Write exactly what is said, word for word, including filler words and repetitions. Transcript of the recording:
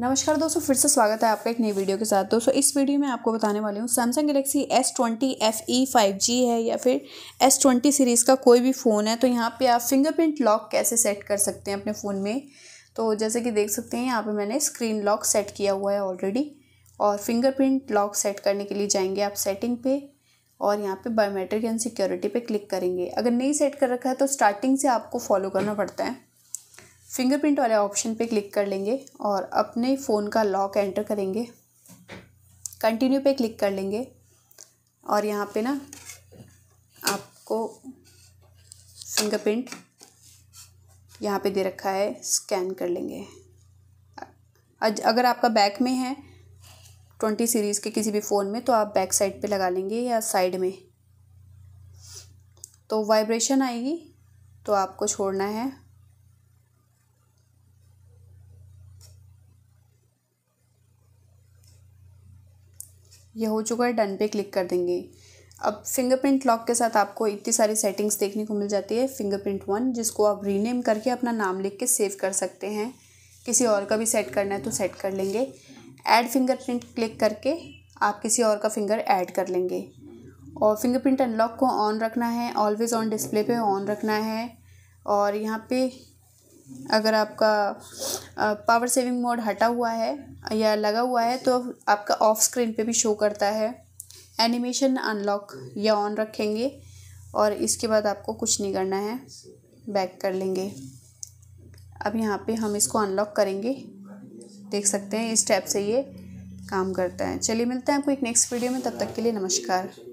नमस्कार दोस्तों, फिर से स्वागत है आपका एक नई वीडियो के साथ। दोस्तों इस वीडियो में आपको बताने वाली हूँ Samsung Galaxy S twenty F E five G है या फिर S ट्वेंटी सीरीज़ का कोई भी फ़ोन है तो यहाँ पे आप फिंगरप्रिंट लॉक कैसे सेट कर सकते हैं अपने फ़ोन में। तो जैसे कि देख सकते हैं यहाँ पे मैंने स्क्रीन लॉक सेट किया हुआ है ऑलरेडी, और फिंगरप्रिंट लॉक सेट करने के लिए जाएंगे आप सेटिंग पे और यहाँ पे बायोमेट्रिक एंड सिक्योरिटी पे क्लिक करेंगे। अगर नहीं सेट कर रखा है तो स्टार्टिंग से आपको फॉलो करना पड़ता है। फिंगरप्रिंट वाले ऑप्शन पे क्लिक कर लेंगे और अपने फ़ोन का लॉक एंटर करेंगे, कंटिन्यू पे क्लिक कर लेंगे और यहाँ पे ना आपको फिंगरप्रिंट यहाँ पे दे रखा है, स्कैन कर लेंगे। अगर आपका बैक में है ट्वेंटी सीरीज़ के किसी भी फ़ोन में तो आप बैक साइड पे लगा लेंगे या साइड में, तो वाइब्रेशन आएगी तो आपको छोड़ना है। यह हो चुका है, डन पे क्लिक कर देंगे। अब फिंगरप्रिंट लॉक के साथ आपको इतनी सारी सेटिंग्स देखने को मिल जाती है। फिंगरप्रिंट वन, जिसको आप रीनेम करके अपना नाम लिख के सेव कर सकते हैं, किसी और का भी सेट करना है तो सेट कर लेंगे। ऐड फिंगरप्रिंट क्लिक करके आप किसी और का फिंगर ऐड कर लेंगे। और फिंगरप्रिंट अनलॉक को ऑन रखना है, ऑलवेज़ ऑन डिस्प्ले पे ऑन रखना है। और यहाँ पे अगर आपका पावर सेविंग मोड हटा हुआ है या लगा हुआ है तो आपका ऑफ स्क्रीन पे भी शो करता है। एनिमेशन अनलॉक या ऑन रखेंगे और इसके बाद आपको कुछ नहीं करना है, बैक कर लेंगे। अब यहाँ पे हम इसको अनलॉक करेंगे, देख सकते हैं इस स्टेप से ये काम करता है। चलिए मिलते हैं आपको एक नेक्स्ट वीडियो में, तब तक के लिए नमस्कार।